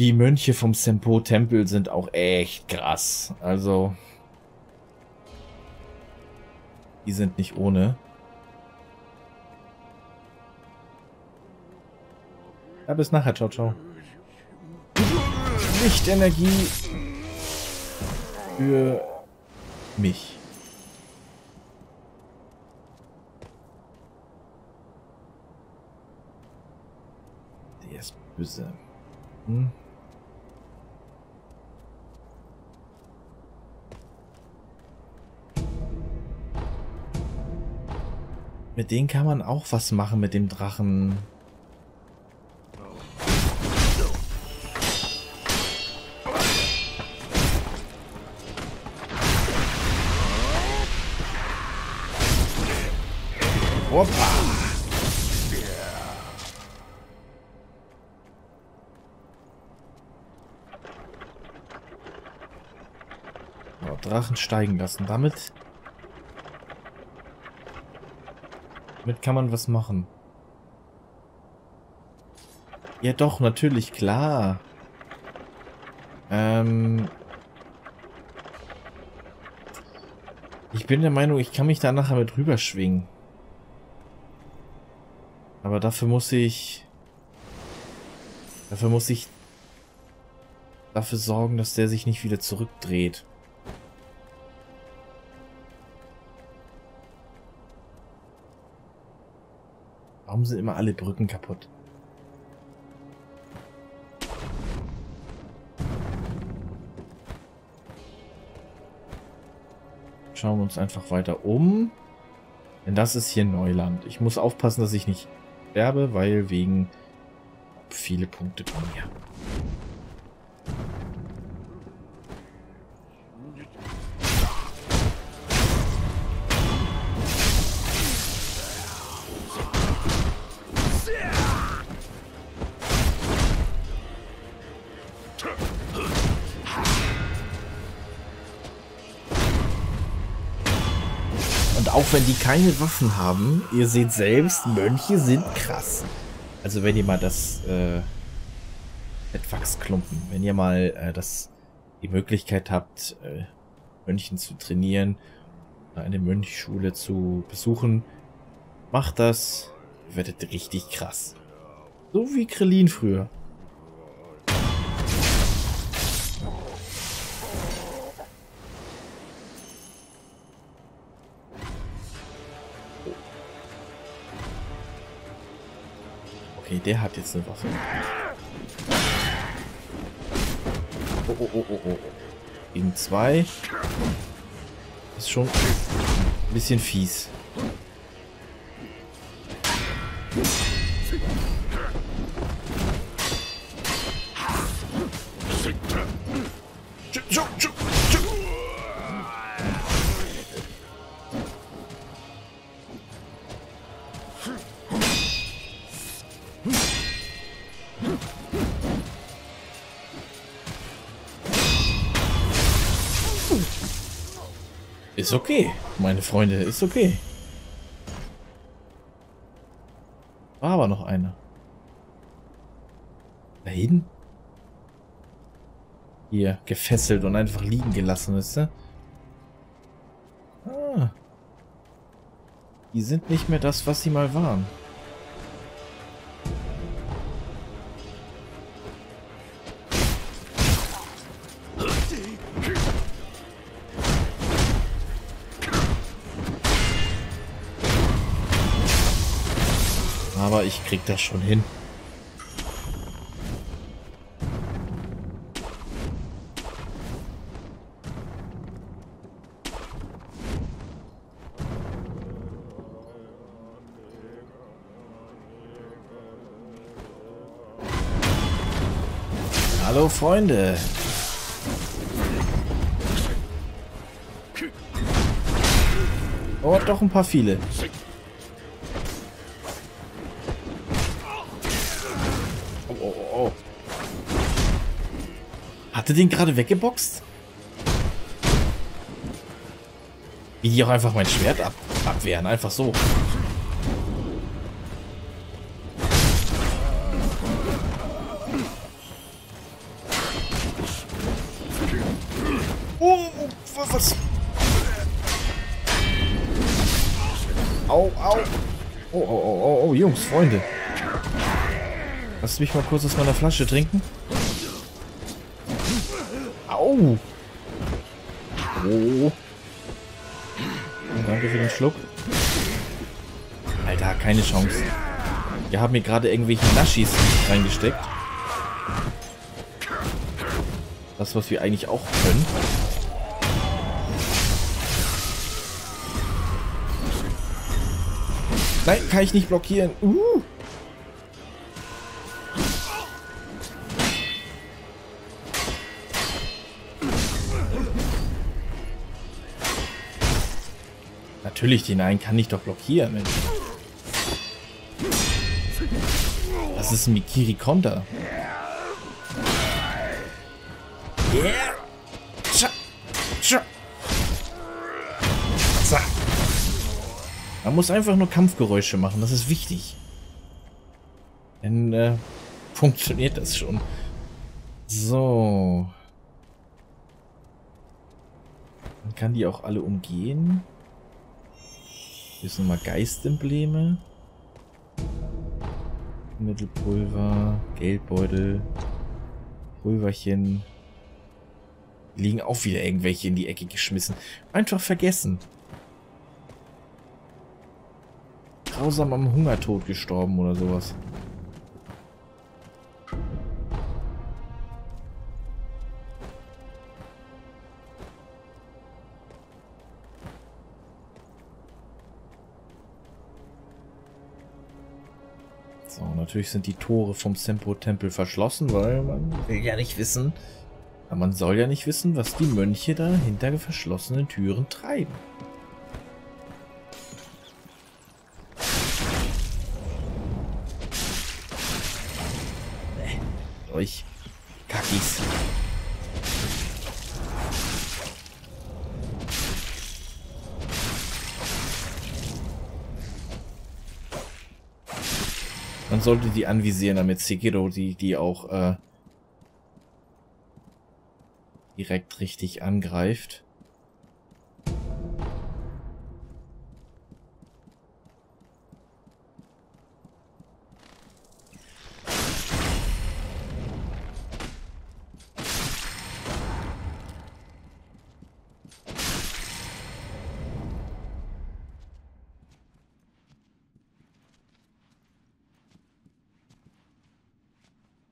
Die Mönche vom Senpo-Tempel sind auch echt krass. Also, die sind nicht ohne. Ja, bis nachher. Ciao, ciao. Lichtenergie für mich. Der ist böse. Hm? Mit denen kann man auch was machen, mit dem Drachen. Opa. Oh, Drachen steigen lassen. Damit kann man was machen. Ja doch, natürlich, klar. Ich bin der Meinung, ich kann mich da nachher mit rüberschwingen. Aber dafür muss ich... dafür sorgen, dass der sich nicht wieder zurückdreht. Warum sind immer alle Brücken kaputt? Schauen wir uns einfach weiter um. Denn das ist hier Neuland. Ich muss aufpassen, dass ich nicht sterbe, weil wegen viele Punkte kommen hier. Auch wenn die keine Waffen haben, ihr seht selbst, Mönche sind krass. Also wenn ihr mal das Fettwachsklumpen, wenn ihr mal die Möglichkeit habt, Mönchen zu trainieren, eine Mönchschule zu besuchen, macht das, ihr werdet richtig krass. So wie Krillin früher. Okay, der hat jetzt eine Waffe. Oh, oh, oh, oh, oh. Gegen zwei. Das ist schon ein bisschen fies. Ist okay, meine Freunde, ist okay. War aber noch einer. Da hinten? Hier, gefesselt und einfach liegen gelassen, wisst ihr? Ah. Die sind nicht mehr das, was sie mal waren. Aber ich krieg das schon hin. Hallo Freunde. Oh, doch ein paar viele. Hat er den gerade weggeboxt? Wie die auch einfach mein Schwert abwehren, einfach so. was? Au, au. Oh, oh, oh, oh, oh, Jungs, Freunde. Lasst mich mal kurz aus meiner Flasche trinken. Au. Oh. Danke für den Schluck. Alter, keine Chance. Wir haben hier gerade irgendwelche Naschis reingesteckt. Das, was wir eigentlich auch können. Nein, kann ich nicht blockieren. Natürlich, den einen kann ich doch blockieren, Mensch. Das ist ein Mikiri-Konter. Yeah. Tja. Tja. So. Man muss einfach nur Kampfgeräusche machen, das ist wichtig. Dann funktioniert das schon. So. Man kann die auch alle umgehen. Hier sind nochmal Geistembleme. Mittelpulver, Geldbeutel, Pulverchen. Die liegen auch wieder irgendwelche in die Ecke geschmissen. Einfach vergessen. Grausam am Hungertod gestorben oder sowas. So, natürlich sind die Tore vom Senpo-Tempel verschlossen, weil man will ja nicht wissen. Aber man soll ja nicht wissen, was die Mönche da hinter verschlossenen Türen treiben. Euch Kackis. Man sollte die anvisieren, damit Sekiro die auch direkt richtig angreift.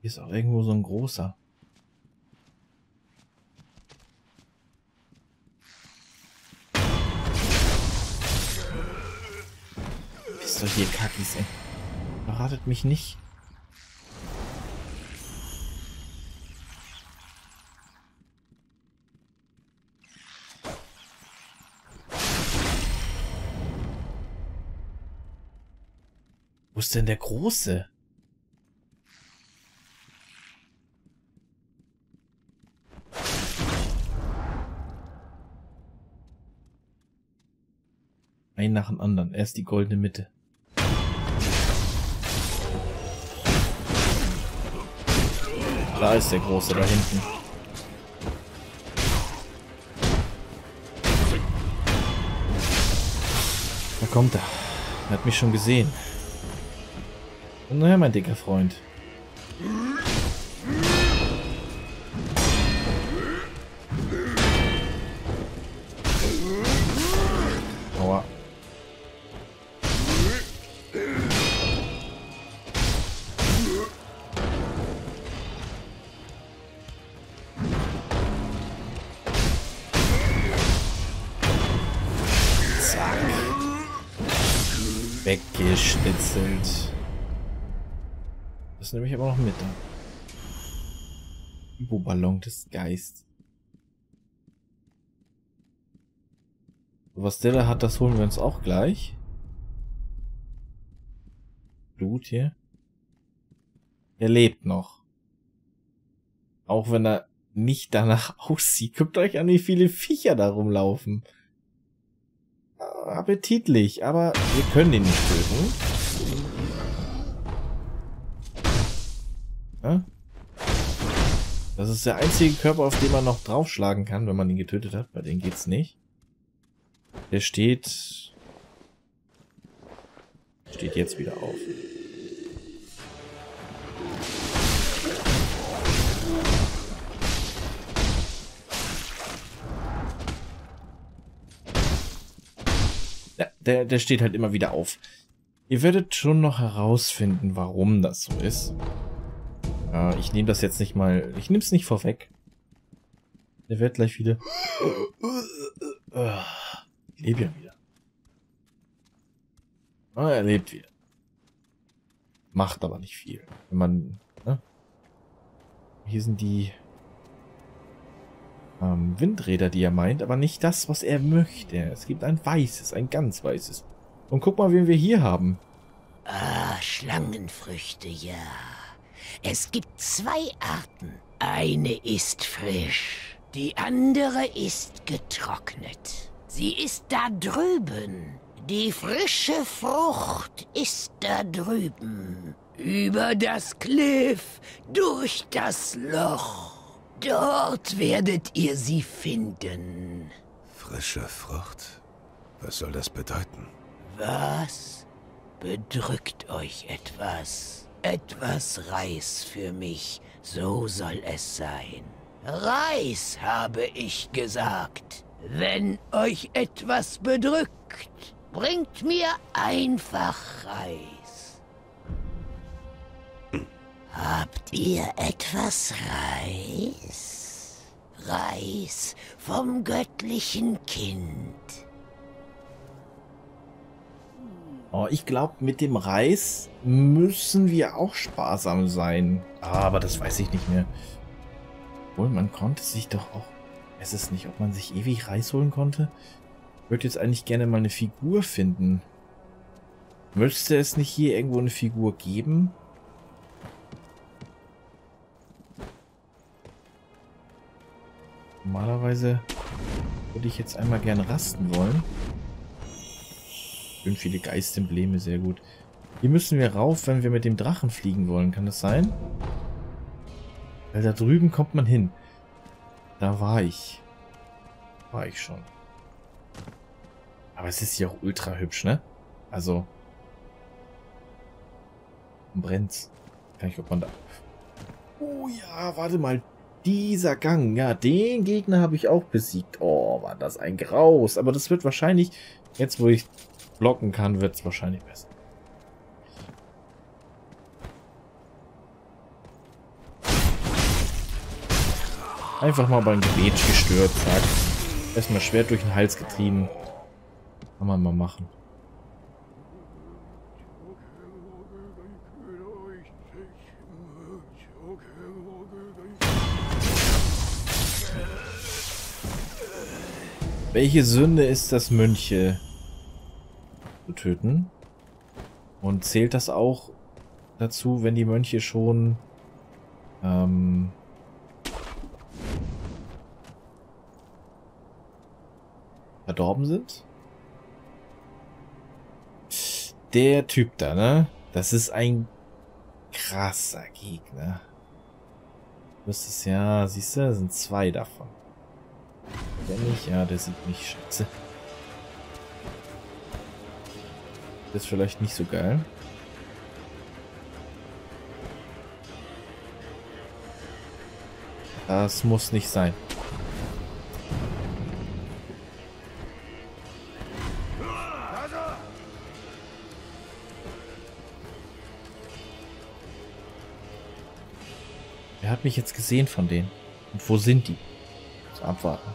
Hier ist auch irgendwo so ein großer. Wisst ihr, hier Kackis, ey. Verratet mich nicht. Wo ist denn der Große? Ein nach dem anderen. Erst die goldene Mitte. Da ist der Große, da hinten. Da kommt er. Er hat mich schon gesehen. Und naja, mein dicker Freund. Weggeschnitzelt. Das nehme ich aber noch mit. Hypoballon des Geistes. Was der da hat, das holen wir uns auch gleich. Blut hier. Er lebt noch. Auch wenn er nicht danach aussieht. Guckt euch an, wie viele Viecher da rumlaufen. Appetitlich, aber wir können den nicht töten. Ja? Das ist der einzige Körper, auf den man noch draufschlagen kann, wenn man ihn getötet hat. Bei denen geht's nicht. Der steht... Steht jetzt wieder auf. Ja, der steht halt immer wieder auf. Ihr werdet schon noch herausfinden, warum das so ist. Ich nehme das jetzt nicht mal... Ich nehme es nicht vorweg. Der wird gleich wieder... Ich lebe ja wieder. Ah, er lebt wieder. Macht aber nicht viel. Wenn man... Ne? Hier sind die... Windräder, die er meint, aber nicht das, was er möchte. Es gibt ein weißes, ein ganz weißes. Und guck mal, wen wir hier haben. Ah, Schlangenfrüchte, ja. Es gibt zwei Arten. Eine ist frisch, die andere ist getrocknet. Sie ist da drüben. Die frische Frucht ist da drüben. Über das Kliff, durch das Loch. Dort werdet ihr sie finden. Frische Frucht? Was soll das bedeuten? Was? Bedrückt euch etwas? Etwas Reis für mich, so soll es sein. Reis, habe ich gesagt. Wenn euch etwas bedrückt, bringt mir einfach Reis. Habt ihr etwas Reis? Reis vom göttlichen Kind. Oh, ich glaube, mit dem Reis müssen wir auch sparsam sein. Aber das weiß ich nicht mehr. Obwohl, man konnte sich doch auch... Ich weiß es nicht, ob man sich ewig Reis holen konnte. Ich würde jetzt eigentlich gerne mal eine Figur finden. Müsste es nicht hier irgendwo eine Figur geben? Normalerweise würde ich jetzt einmal gern rasten wollen. Schön viele Geistembleme, sehr gut. Hier müssen wir rauf, wenn wir mit dem Drachen fliegen wollen. Kann das sein? Weil da drüben kommt man hin. Da war ich. War ich schon. Aber es ist hier auch ultra hübsch, ne? Also. Brennt's. Kann ich, ob man da... Oh ja, warte mal. Dieser Gang, ja, den Gegner habe ich auch besiegt. Oh, war das ein Graus. Aber das wird wahrscheinlich, jetzt wo ich blocken kann, wird es wahrscheinlich besser. Einfach mal beim Gebet gestört, zack. Erstmal Schwert durch den Hals getrieben. Kann man mal machen. Welche Sünde ist das, Mönche zu töten? Und zählt das auch dazu, wenn die Mönche schon verdorben sind? Der Typ da, ne? Das ist ein krasser Gegner. Das ist ja, siehst du, sind zwei davon. Wenn ich, ja, der sieht mich scheiße. Das ist vielleicht nicht so geil. Das muss nicht sein. Wer hat mich jetzt gesehen von denen? Und wo sind die? Muss abwarten.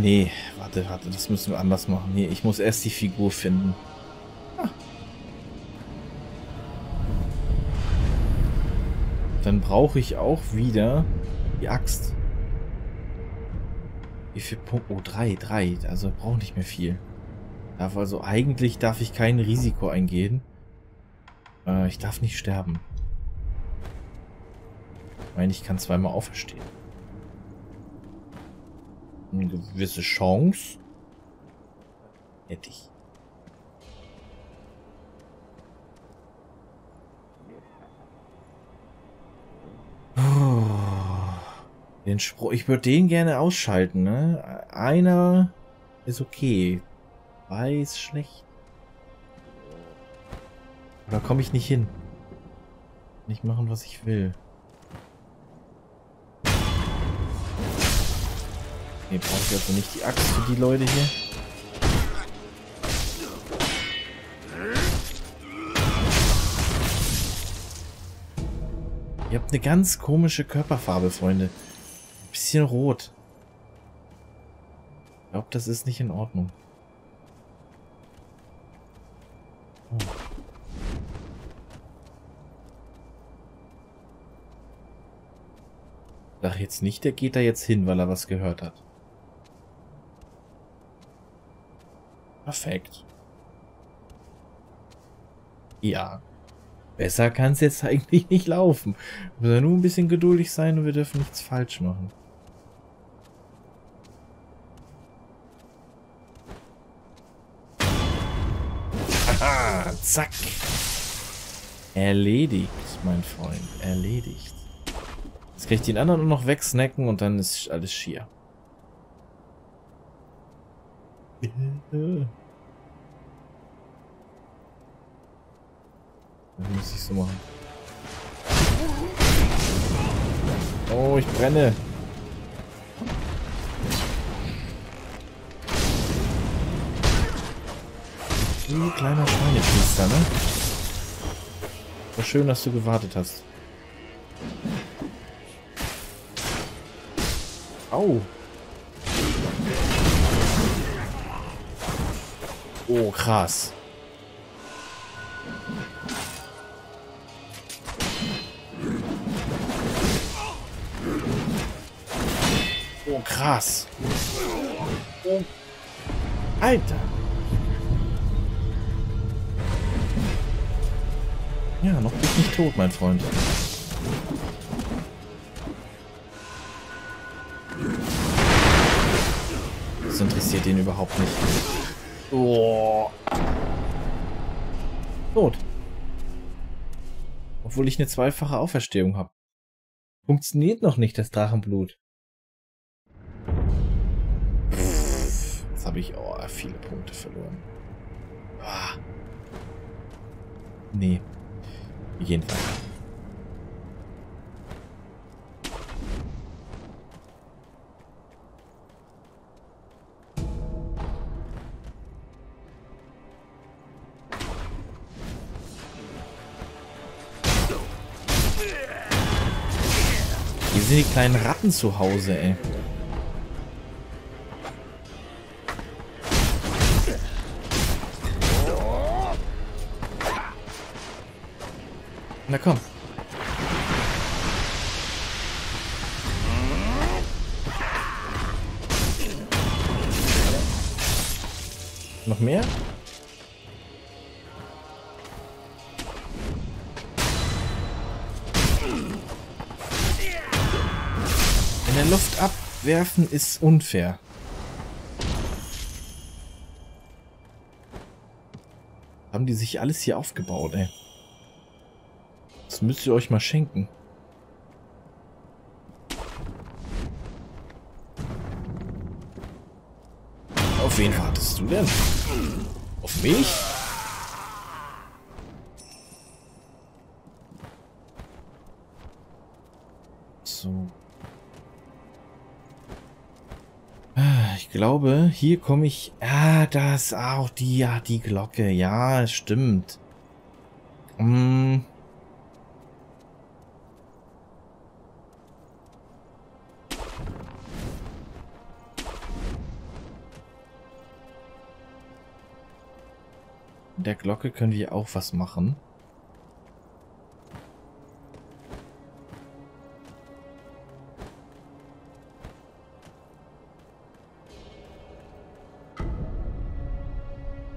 Nee, warte, das müssen wir anders machen. Nee, ich muss erst die Figur finden. Ah, Dann brauche ich auch wieder die Axt. Wie viel Punkte? Oh, 3. Also ich brauche nicht mehr viel. Also eigentlich darf ich kein Risiko eingehen. Ich darf nicht sterben. Ich meine, ich kann zweimal auferstehen. Eine gewisse Chance hätte ich. Den Spruch, ich würde den gerne ausschalten, ne? Einer ist okay. Weiß schlecht. Oder komme ich nicht hin? Nicht machen, was ich will. Ne, brauche ich also nicht die Axt für die Leute hier. Ihr habt eine ganz komische Körperfarbe, Freunde. Bisschen rot. Ich glaube, das ist nicht in Ordnung. Oh. Sag jetzt nicht, der geht da jetzt hin, weil er was gehört hat. Perfekt. Ja. Besser kann es jetzt eigentlich nicht laufen. Wir müssen nur ein bisschen geduldig sein und wir dürfen nichts falsch machen. Zack. Erledigt, mein Freund. Erledigt. Jetzt kann ich den anderen nur noch wegsnacken und dann ist alles schier. Das muss ich so machen. Oh, ich brenne. Du kleiner Schweinepriester, ne? War schön, dass du gewartet hast. Au. Oh, krass. Oh, krass. Oh. Alter. Ja, noch bin ich nicht tot, mein Freund. Das interessiert ihn überhaupt nicht. Oh. Tot. Obwohl ich eine zweifache Auferstehung habe. Funktioniert noch nicht das Drachenblut. Jetzt habe ich viele Punkte verloren. Ah. Nee. Jedenfalls. Hier sind die kleinen Ratten zu Hause, ey. Na komm. Noch mehr? In der Luft abwerfen ist unfair. Haben die sich alles hier aufgebaut, ey. Das müsst ihr euch mal schenken. Auf wen wartest du denn? Auf mich? So. Ich glaube, hier komme ich... Ah, das ist auch die... Ja, die Glocke. Ja, stimmt. Hm... Der Glocke können wir auch was machen.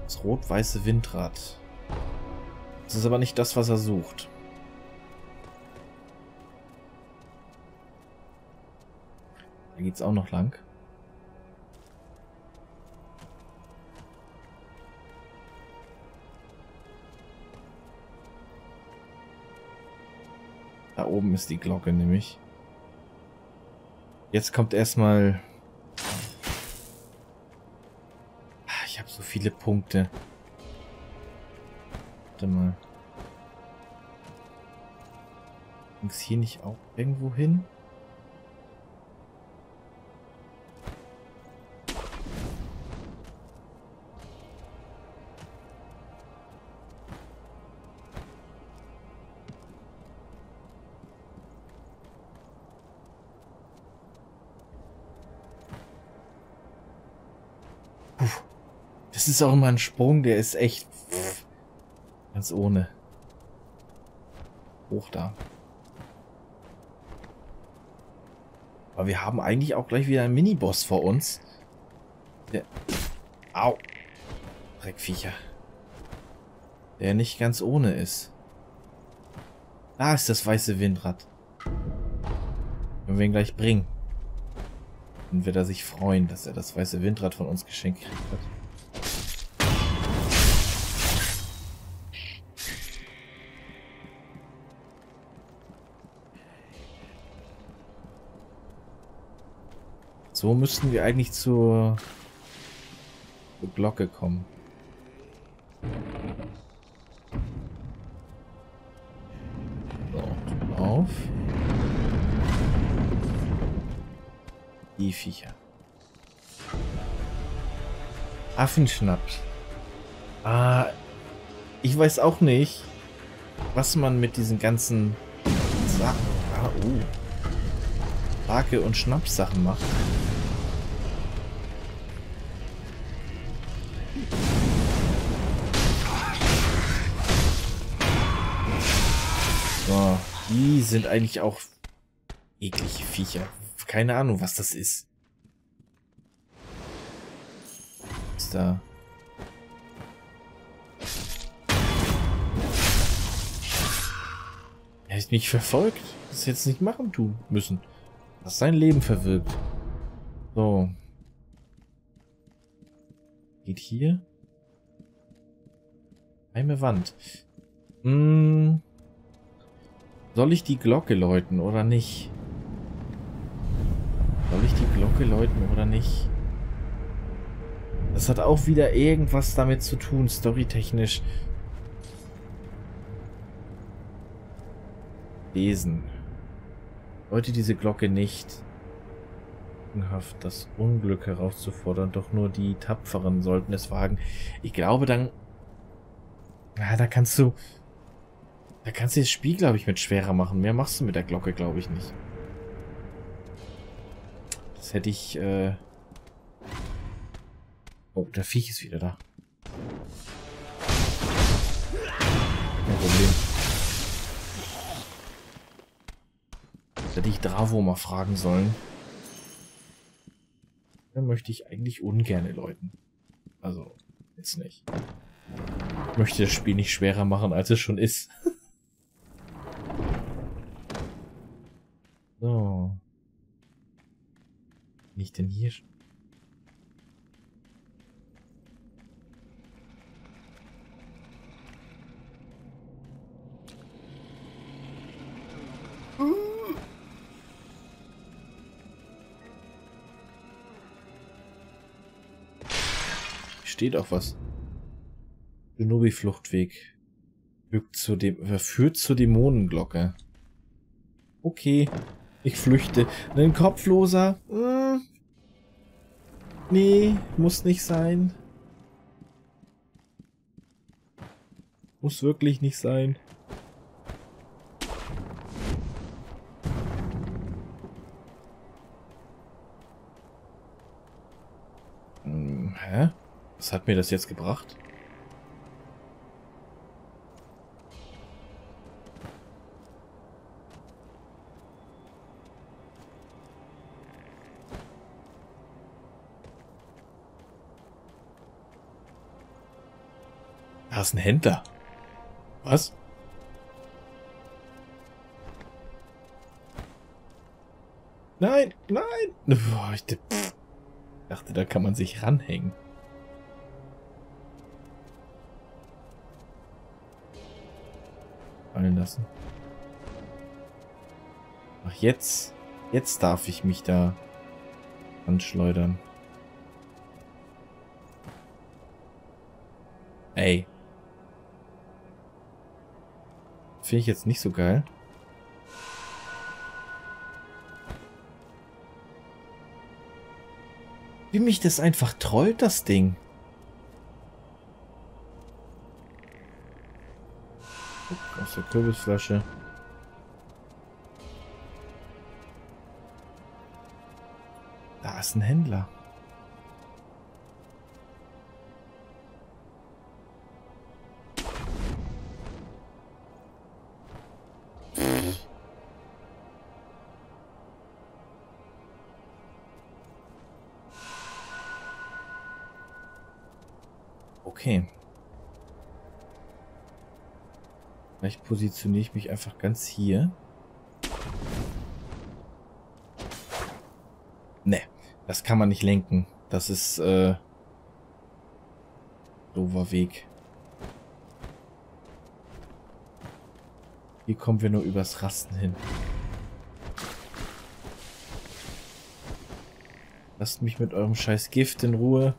Das rot-weiße Windrad. Das ist aber nicht das, was er sucht. Da geht's auch noch lang. Da oben ist die Glocke nämlich. Jetzt kommt erstmal... Ich habe so viele Punkte. Warte mal. Ging's hier nicht auch irgendwo hin? Das ist auch immer ein Sprung, der ist echt ganz ohne. Hoch da. Aber wir haben eigentlich auch gleich wieder einen Miniboss vor uns. Der, au. Dreckviecher. Der nicht ganz ohne ist. Da ist das weiße Windrad. Wenn wir ihn gleich bringen. Dann wird er sich freuen, dass er das weiße Windrad von uns geschenkt gekriegt hat. So müssten wir eigentlich zur Glocke kommen. So, auf. Die Viecher. Affenschnaps. Ah, ich weiß auch nicht, was man mit diesen ganzen Sake- und Schnaps-Sachen macht. Die sind eigentlich auch eklige Viecher. Keine Ahnung, was das ist. Was ist da? Er ist nicht verfolgt. Das jetzt nicht machen tun müssen. Was sein Leben verwirkt. So. Geht hier? Eine Wand. Hm. Soll ich die Glocke läuten oder nicht? Soll ich die Glocke läuten oder nicht? Das hat auch wieder irgendwas damit zu tun, storytechnisch. Lesen. Läute diese Glocke nicht. Das Unglück herauszufordern, doch nur die Tapferen sollten es wagen. Ich glaube dann... Na, da kannst du... Da kannst du das Spiel, glaube ich, mit schwerer machen. Mehr machst du mit der Glocke, glaube ich, nicht. Das hätte ich... Oh, der Viech ist wieder da. Kein Problem. Das hätte ich Dravo mal fragen sollen. Da möchte ich eigentlich ungerne läuten. Also, jetzt nicht. Ich möchte das Spiel nicht schwerer machen, als es schon ist. So. Bin ich denn hier? Steht auch was. Shinobi-Fluchtweg. Führt zur Dämonenglocke. Okay. Ich flüchte. Ein Kopfloser? Nee, muss nicht sein. Muss wirklich nicht sein. Hä? Was hat mir das jetzt gebracht? Da ist ein Händler. Was? Nein, nein! Boah, ich dachte, da kann man sich ranhängen. Fallen lassen. Ach, jetzt. Jetzt darf ich mich da anschleudern. Ey. Finde ich jetzt nicht so geil. Wie mich das einfach trollt, das Ding. Aus der Kürbisflasche. Da ist ein Händler. Okay. Vielleicht positioniere ich mich einfach ganz hier. Ne, das kann man nicht lenken. Das ist doofer Weg. Hier kommen wir nur übers Rasten hin. Lasst mich mit eurem scheiß Gift in Ruhe.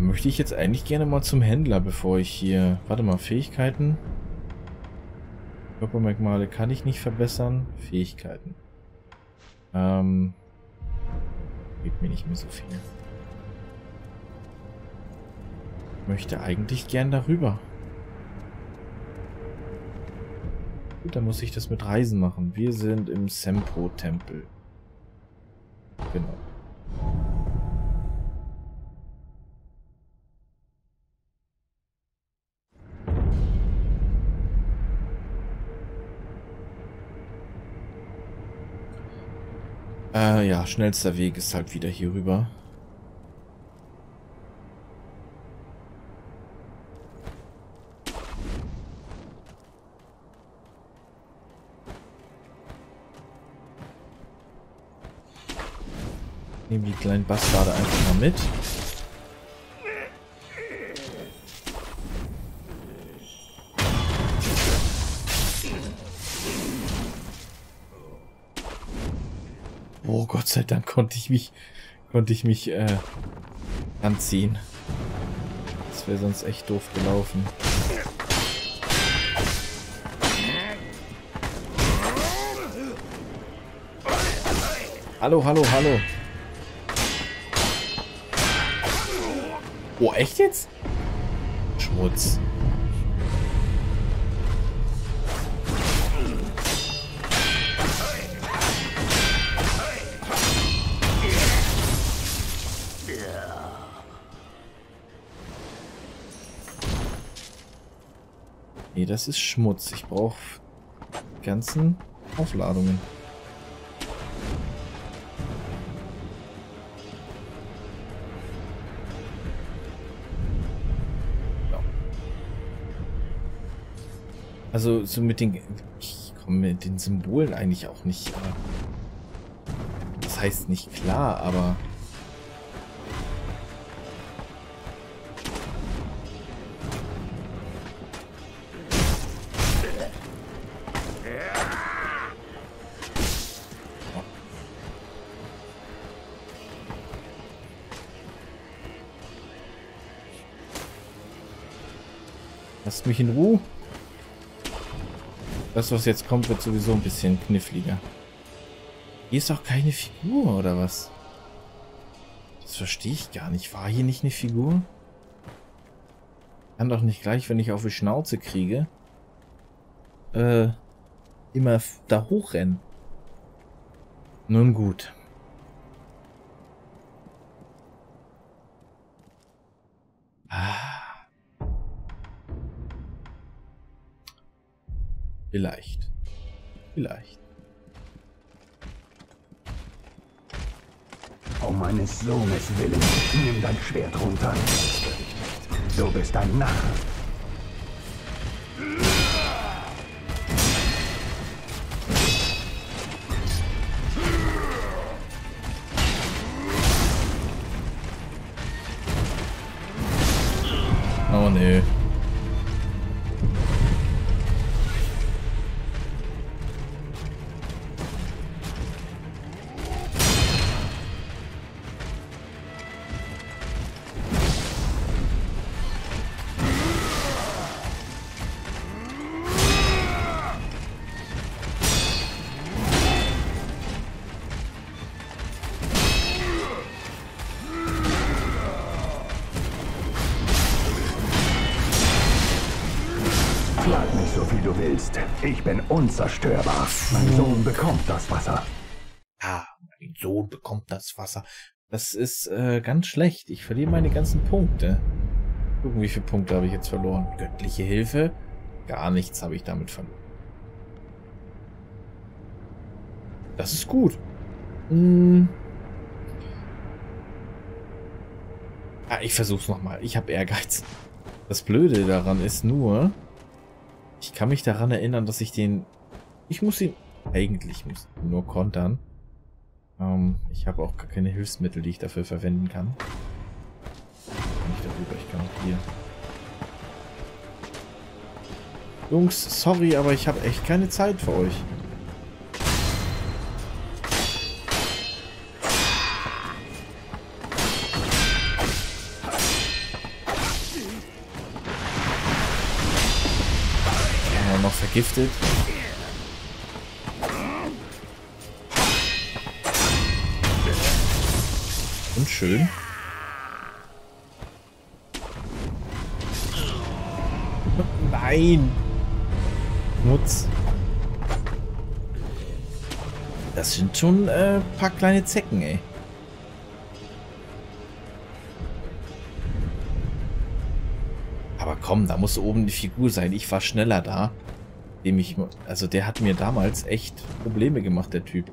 Möchte ich jetzt eigentlich gerne mal zum Händler, bevor ich hier... Warte mal, Fähigkeiten. Körpermerkmale kann ich nicht verbessern. Fähigkeiten. Gibt mir nicht mehr so viel. Ich möchte eigentlich gern darüber. Gut, dann muss ich das mit Reisen machen. Wir sind im Senpo-Tempel. Genau. Ja, schnellster Weg ist halt wieder hier rüber. Nehmen die kleinen Bastarde einfach mal mit. Oh, Gott sei Dank konnte ich mich anziehen. Das wäre sonst echt doof gelaufen. Hallo, hallo, hallo. Oh, echt jetzt? Schmutz. Das ist Schmutz. Ich brauche die ganzen Aufladungen. Ja. Also so mit den... Ich komme mit den Symbolen eigentlich auch nicht... Das heißt nicht klar, aber... Lasst mich in Ruhe. Das, was jetzt kommt, wird sowieso ein bisschen kniffliger. Hier ist auch keine Figur, oder was? Das verstehe ich gar nicht. War hier nicht eine Figur? Kann doch nicht gleich, wenn ich auf die Schnauze kriege, immer da hochrennen. Nun gut. Vielleicht. Vielleicht. Um meines Sohnes willen, nimm dein Schwert runter. Du bist ein Narr. Oh nö. Ich bin unzerstörbar. Mein Sohn bekommt das Wasser. Ah, mein Sohn bekommt das Wasser. Das ist ganz schlecht. Ich verliere meine ganzen Punkte. Gucken, wie viele Punkte habe ich jetzt verloren. Göttliche Hilfe? Gar nichts habe ich damit verloren. Das ist gut. Hm. Ah, ich versuch's nochmal. Ich habe Ehrgeiz. Das Blöde daran ist nur... Ich kann mich daran erinnern, dass ich den... Ich muss ihn... Eigentlich muss ich ihn nur kontern. Ich habe auch gar keine Hilfsmittel, die ich dafür verwenden kann. Nicht darüber, ich kann auch hier. Jungs, sorry, aber ich habe echt keine Zeit für euch. Vergiftet. Und schön. Nein! Nutz. Das sind schon ein paar kleine Zecken, ey. Aber komm, da muss oben die Figur sein. Ich war schneller da. Also der hat mir damals echt Probleme gemacht, der Typ.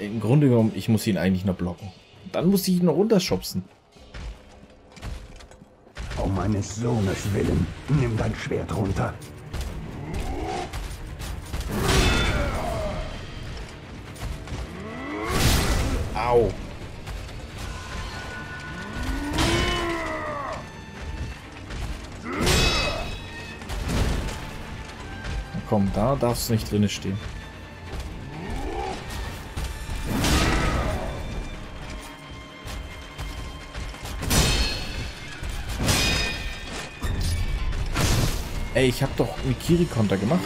Im Grunde genommen, ich muss ihn eigentlich noch blocken. Dann muss ich ihn noch runterschubsen. Um meines Sohnes willen, nimm dein Schwert runter. Au. Na komm, da darfst du nicht drin stehen. Ey, ich habe doch Mikiri-Konter gemacht.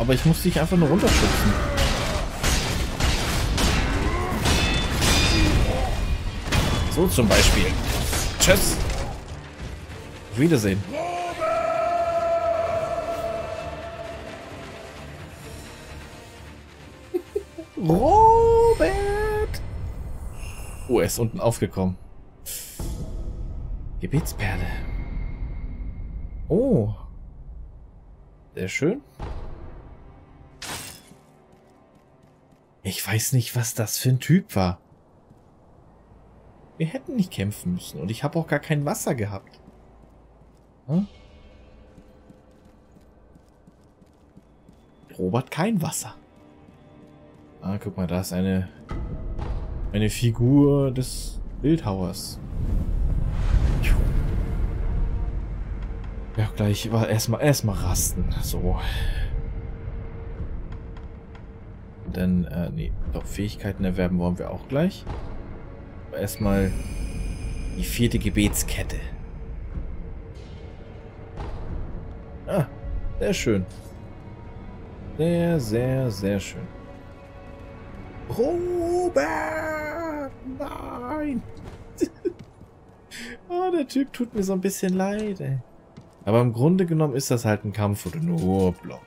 Aber ich muss dich einfach nur runterschubsen. So zum Beispiel. Tschüss. Auf Wiedersehen. Robert! Oh, er ist unten aufgekommen. Gebetsperle. Oh. Sehr schön. Ich weiß nicht, was das für ein Typ war. Wir hätten nicht kämpfen müssen. Und ich habe auch gar kein Wasser gehabt. Hm? Robert, kein Wasser. Ah, guck mal, da ist eine Figur des Bildhauers. Ja, gleich war erstmal rasten. So. Dann, nee, doch, Fähigkeiten erwerben wollen wir auch gleich. Aber erstmal die 4. Gebetskette. Ah, sehr schön. Sehr, sehr, sehr schön. Robert! Nein! Ah, der Typ tut mir so ein bisschen leid, ey. Aber im Grunde genommen ist das halt ein Kampf, wo du nur blockst.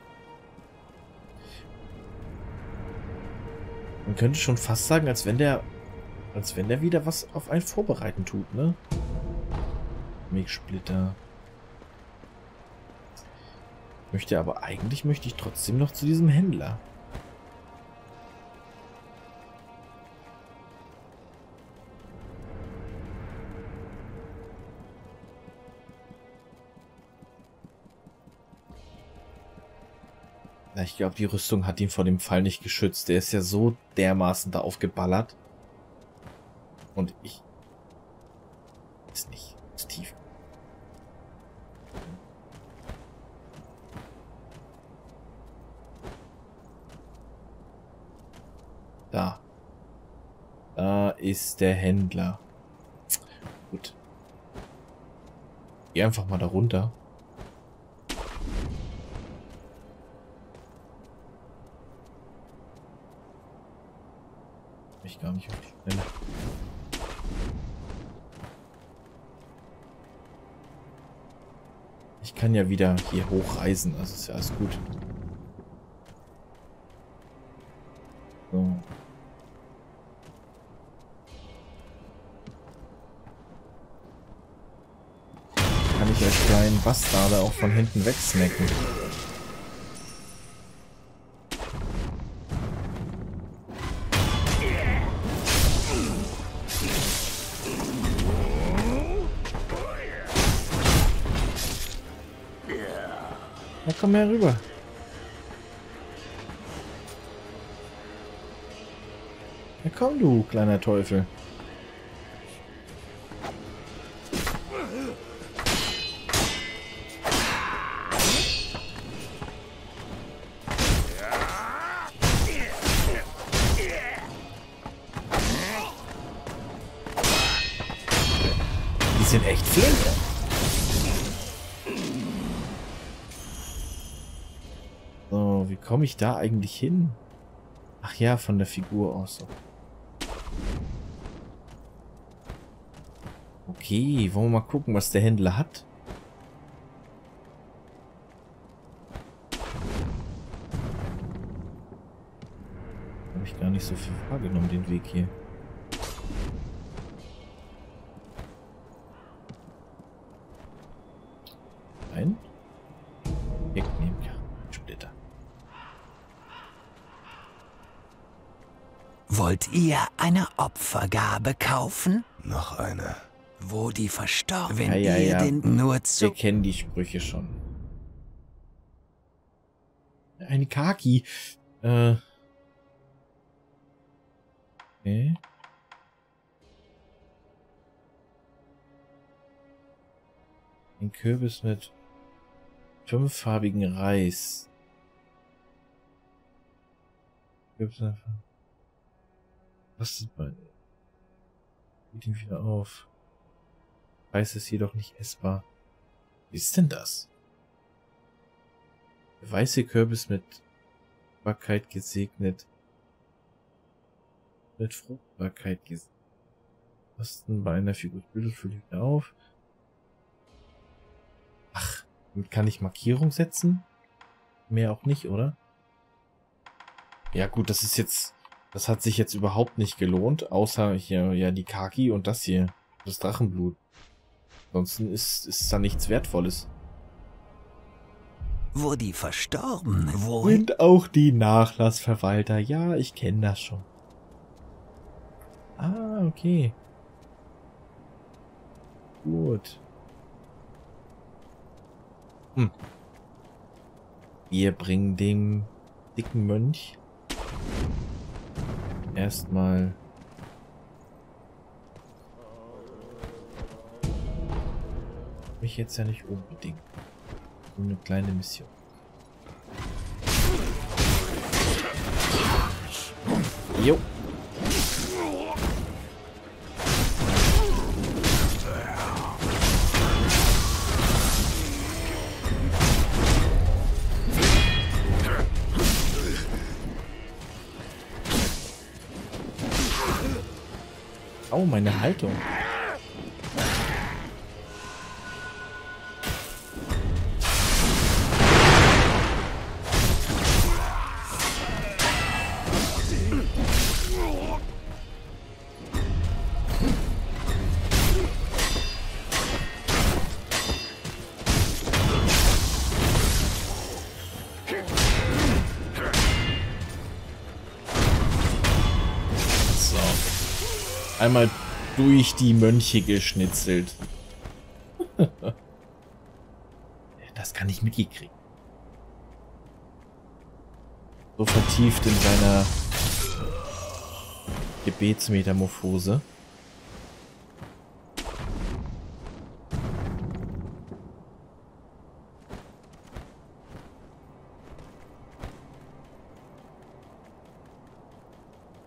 Man könnte schon fast sagen, als wenn der wieder was auf einen vorbereiten tut, ne? Milchsplitter. Eigentlich möchte ich trotzdem noch zu diesem Händler. Ich glaube, die Rüstung hat ihn vor dem Fall nicht geschützt. Der ist ja so dermaßen da aufgeballert. Und ich... Ist nicht zu tief. Da. Da ist der Händler. Gut. Geh einfach mal da runter. Gar nicht auf die Stelle. Ich kann ja wieder hier hochreisen, also ist ja alles gut. So. Kann ich als kleinen Bastarde auch von hinten wegsnacken. Komm her rüber. Na komm, du kleiner Teufel. Die sind echt flink. Komme ich da eigentlich hin? Ach ja, von der Figur aus. So. Okay, wollen wir mal gucken, was der Händler hat. Habe ich gar nicht so viel wahrgenommen, den Weg hier. Nein. Wegnehmen, ja. Splitter. Wollt ihr eine Opfergabe kaufen? Noch eine. Wo die verstorben, wenn ihr den nur zu... Wir kennen die Sprüche schon. Eine Kaki. Okay. Ein Kürbis mit 5-farbigen Reis. Kürbis einfach. Was ist mein? Geht ihn wieder auf. Reis ist jedoch nicht essbar. Wie ist denn das? Der weiße Kürbis mit Fruchtbarkeit gesegnet. Kosten bei einer Figur bildet, fülle ich wieder auf. Ach, damit kann ich Markierung setzen? Mehr auch nicht, oder? Ja gut, das ist jetzt... Das hat sich jetzt überhaupt nicht gelohnt, außer hier ja die Kaki und das hier, das Drachenblut. Ansonsten ist da nichts Wertvolles. Wo die Verstorbenen wohnen. Und auch die Nachlassverwalter. Ja, ich kenne das schon. Ah, okay. Gut. Hm. Wir bringen den dicken Mönch erstmal mich jetzt ja nicht unbedingt. Nur eine kleine Mission. Jo. Oh, meine Haltung. Einmal durch die Mönche geschnitzelt. Das kann ich mitgekriegt. So vertieft in seiner Gebetsmetamorphose.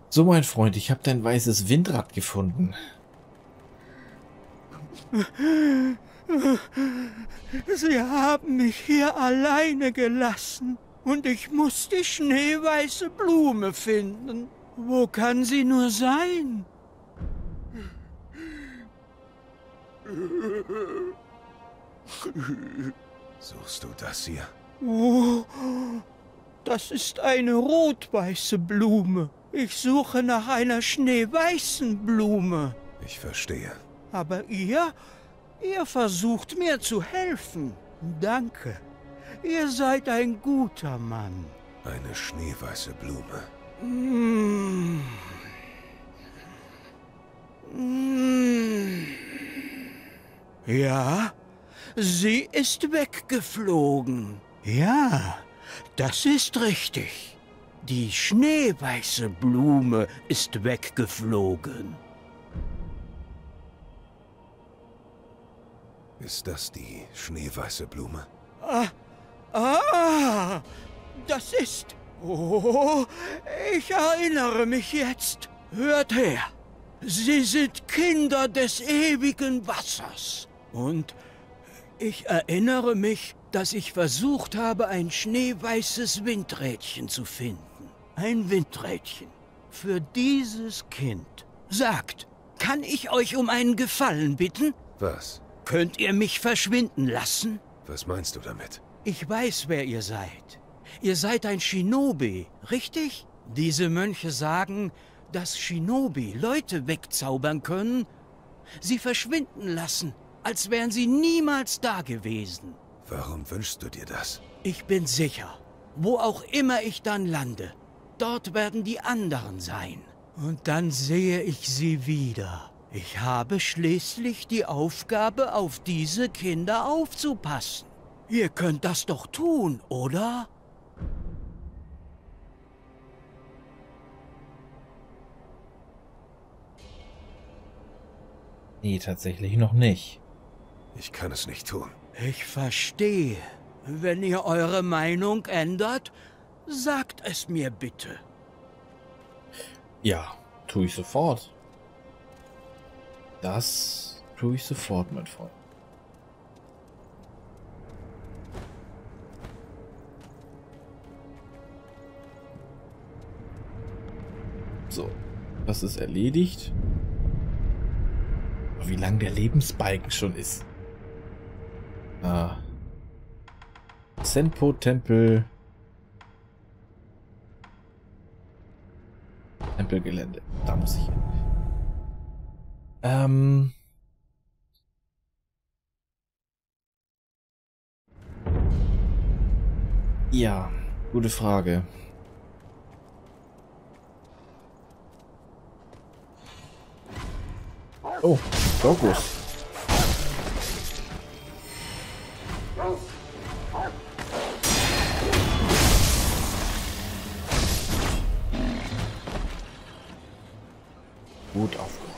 So, mein Freund, ich habe dein weißes Windrad gefunden. Sie haben mich hier alleine gelassen und ich muss die schneeweiße Blume finden. Wo kann sie nur sein? Suchst du das hier? Oh, das ist eine rot-weiße Blume. Ich suche nach einer schneeweißen Blume. Ich verstehe. Aber ihr versucht mir zu helfen. Danke. Ihr seid ein guter Mann. Eine schneeweiße Blume. Mmh. Mmh. Ja, sie ist weggeflogen. Ja, das ist richtig. Die schneeweiße Blume ist weggeflogen. Ist das die schneeweiße Blume? Ah, das ist... Oh, ich erinnere mich jetzt. Hört her, sie sind Kinder des ewigen Wassers. Und ich erinnere mich, dass ich versucht habe, ein schneeweißes Windrädchen zu finden. Ein Windrädchen. Für dieses Kind. Sagt, kann ich euch um einen Gefallen bitten? Was? Könnt ihr mich verschwinden lassen? Was meinst du damit? Ich weiß, wer ihr seid. Ihr seid ein Shinobi, richtig? Diese Mönche sagen, dass Shinobi Leute wegzaubern können, sie verschwinden lassen, als wären sie niemals da gewesen. Warum wünschst du dir das? Ich bin sicher, wo auch immer ich dann lande, dort werden die anderen sein. Und dann sehe ich sie wieder. Ich habe schließlich die Aufgabe, auf diese Kinder aufzupassen. Ihr könnt das doch tun, oder? Nee, tatsächlich noch nicht. Ich kann es nicht tun. Ich verstehe. Wenn ihr eure Meinung ändert... Sagt es mir bitte. Ja, tue ich sofort. Das tue ich sofort, mein Freund. So, das ist erledigt. Wie lang der Lebensbalken schon ist. Ah. Senpo-Tempel. Tempelgelände. Da muss ich hin. Ja, gute Frage. Oh, Dokus. Gut aufgeräumt.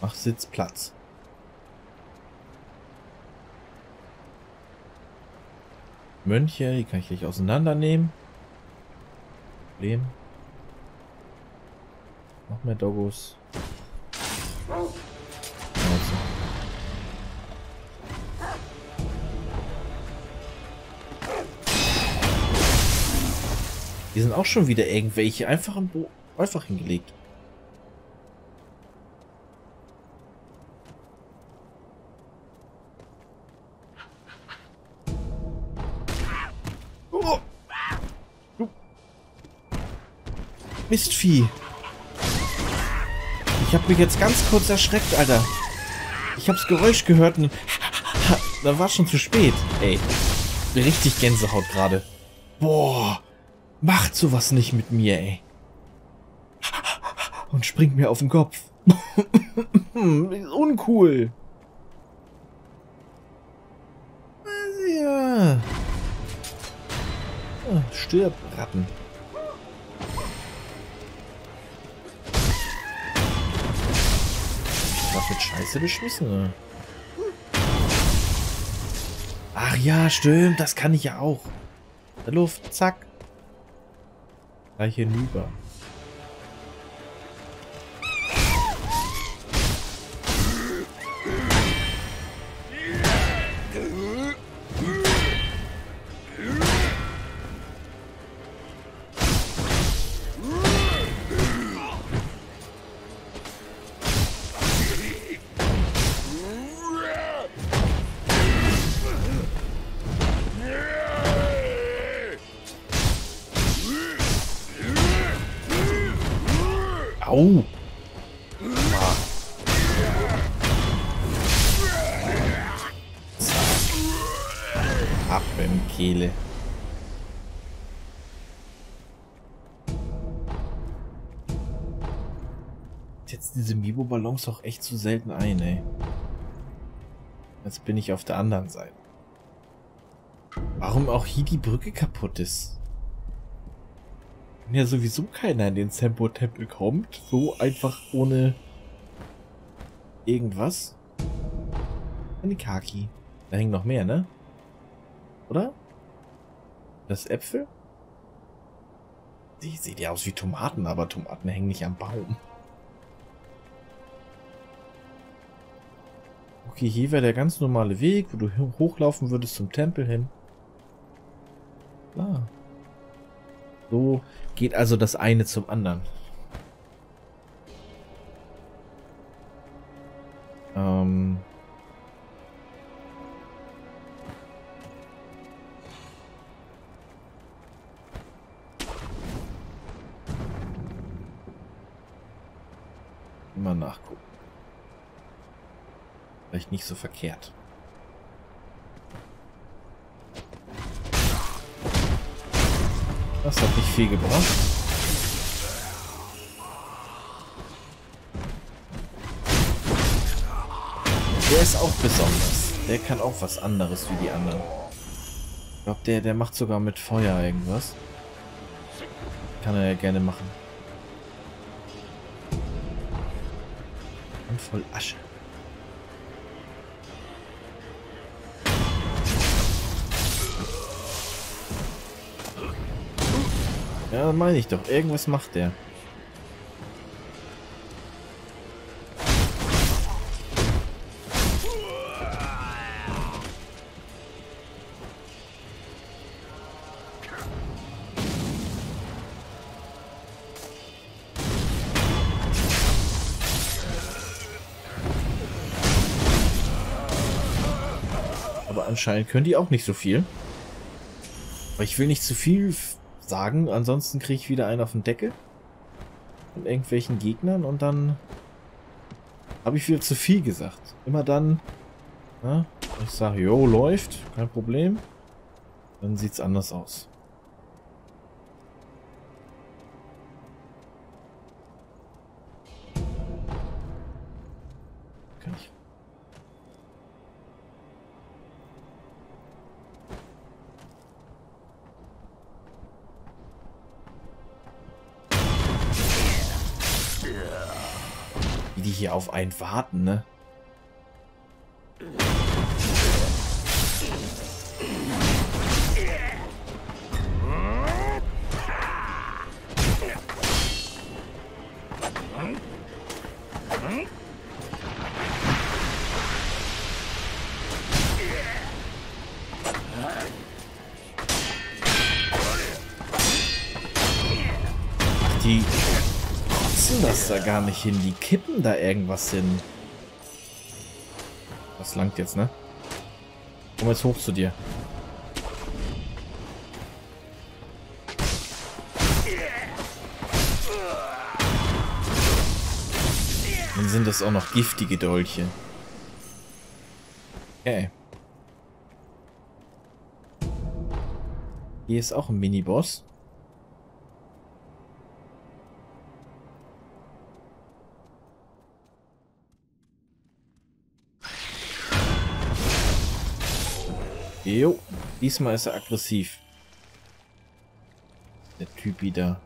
Mach Sitzplatz. Mönche, die kann ich gleich auseinandernehmen. Problem. Noch mehr Doggos. Also. Hier sind auch schon wieder irgendwelche einfach im Bo einfach hingelegt. Mistvieh. Ich habe mich jetzt ganz kurz erschreckt, Alter. Ich habe das Geräusch gehört und da war schon zu spät. Ey, richtig Gänsehaut gerade. Boah, macht sowas nicht mit mir, ey. Und springt mir auf den Kopf. Ist uncool. Ja. Oh, stirb, Ratten. Mit Scheiße beschmissen. Ach ja, stimmt, das kann ich ja auch. In der Luft, zack. Gleich hinüber. Oh. Ab im Kehle. Jetzt diese Mibo-Ballons auch echt zu selten ein, ey. Jetzt bin ich auf der anderen Seite. Warum auch hier die Brücke kaputt ist? Wenn ja sowieso keiner in den Senpo-Tempel kommt, so einfach ohne irgendwas. Eine Kaki. Da hängen noch mehr, ne? Oder? Das Äpfel? Die sieht ja aus wie Tomaten, aber Tomaten hängen nicht am Baum. Okay, hier wäre der ganz normale Weg, wo du hochlaufen würdest zum Tempel hin. Ah. So geht also das eine zum anderen. Mal nachgucken. Vielleicht nicht so verkehrt. Das hat nicht viel gebraucht. Der ist auch besonders. Der kann auch was anderes wie die anderen. Ich glaube, der macht sogar mit Feuer irgendwas. Kann er ja gerne machen. Und voll Asche. Ja, meine ich doch. Irgendwas macht der. aber anscheinend können die auch nicht so viel. Aber ich will nicht zu viel sagen, ansonsten kriege ich wieder einen auf den Deckel von irgendwelchen Gegnern und dann habe ich wieder zu viel gesagt. Immer dann, na, ich sage, jo, läuft, kein Problem, dann sieht es anders aus. Hier auf einen warten, ne? Ach, die das da gar nicht hin. Die kippen da irgendwas hin. Das langt jetzt, ne? Komm jetzt hoch zu dir. Dann sind das auch noch giftige Dolche. Okay. Hier ist auch ein Miniboss. Jo, diesmal ist er aggressiv. Der Typ wieder.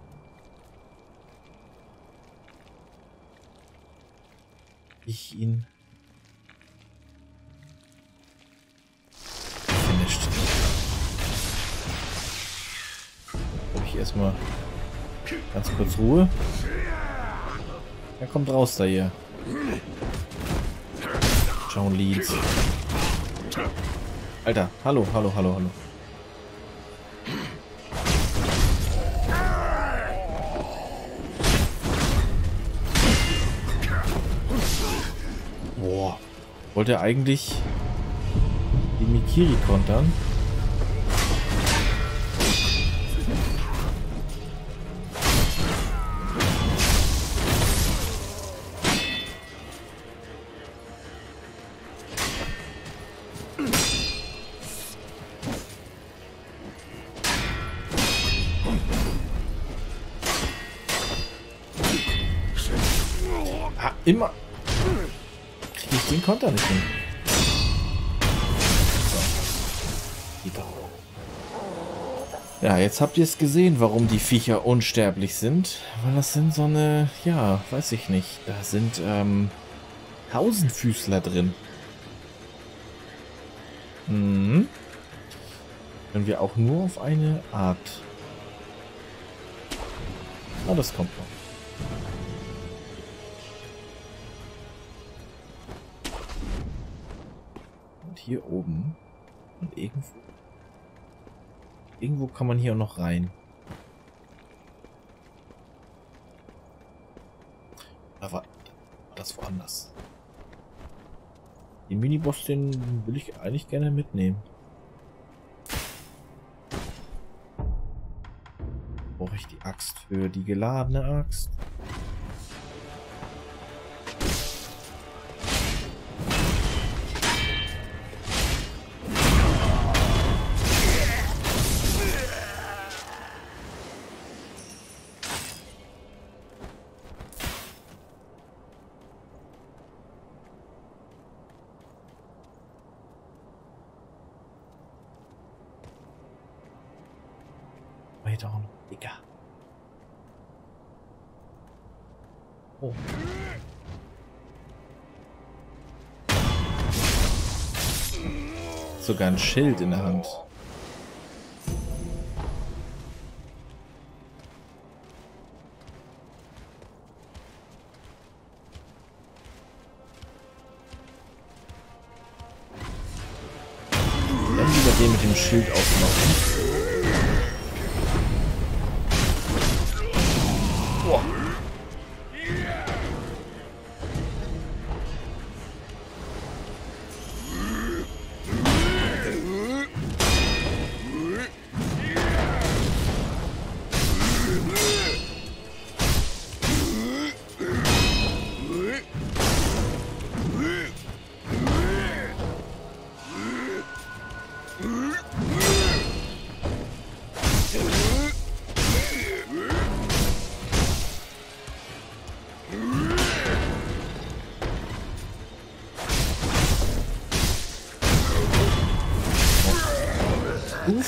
Ich ihn. Finished. Hab ich erstmal ganz kurz Ruhe. Er kommt raus da hier. Schauen Leads. Alter, hallo, hallo, hallo, hallo. Boah. Wollte er eigentlich die Mikiri kontern? Immer kriege ich den Konter nicht hin. So. Ja, jetzt habt ihr es gesehen, warum die Viecher unsterblich sind. Weil das sind so eine, ja, weiß ich nicht. Da sind Tausendfüßler drin. Mhm. Können wir auch nur auf eine Art. Ah, das kommt noch. Hier oben und irgendwo kann man hier auch noch rein. Da war das woanders. Den Miniboss, den will ich eigentlich gerne mitnehmen. Brauche ich die Axt für die geladene Axt? Egal. Oh. Sogar ein Schild in der Hand. Dann lieber den mit dem Schild ausmachen.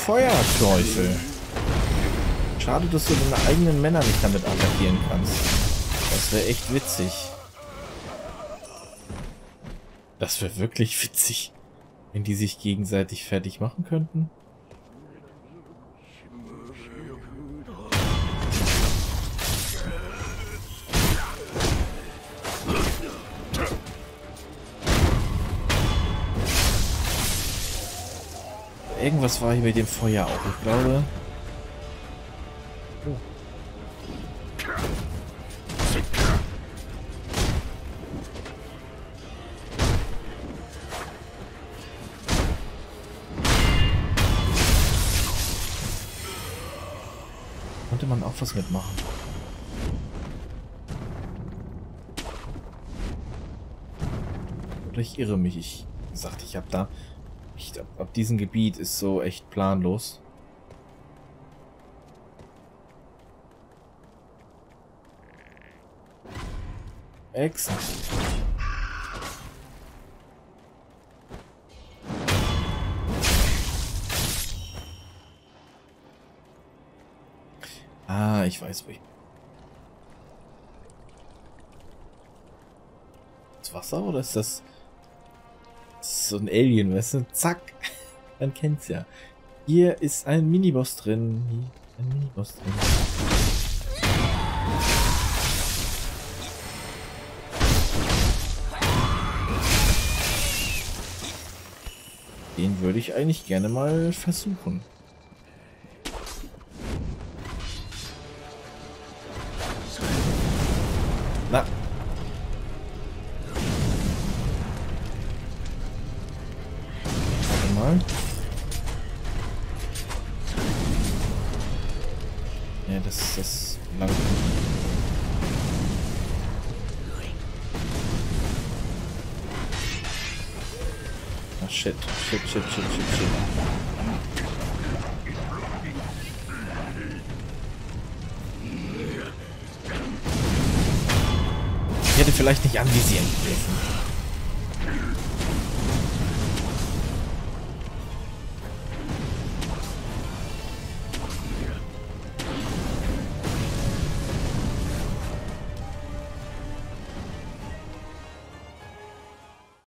Feuerteufel. Schade, dass du deine eigenen Männer nicht damit attackieren kannst. Das wäre echt witzig. Das wäre wirklich witzig, wenn die sich gegenseitig fertig machen könnten. Irgendwas war hier mit dem Feuer auch, ich glaube. Konnte man auch was mitmachen. Oder ich irre mich. Ich sagte, ich habe da... Ab diesem Gebiet ist so echt planlos. Exakt. Ah, ich weiß wie. Das Wasser oder ist das... So ein Alien, weißt du? Zack! Man kennt's ja. Hier ist ein Miniboss drin. Hier ein Miniboss drin. Den würde ich eigentlich gerne mal versuchen. Na! Ja, das ist das langsam. Ah, shit, shit, shit, shit, shit, shit. Ich hätte vielleicht nicht anvisieren dürfen.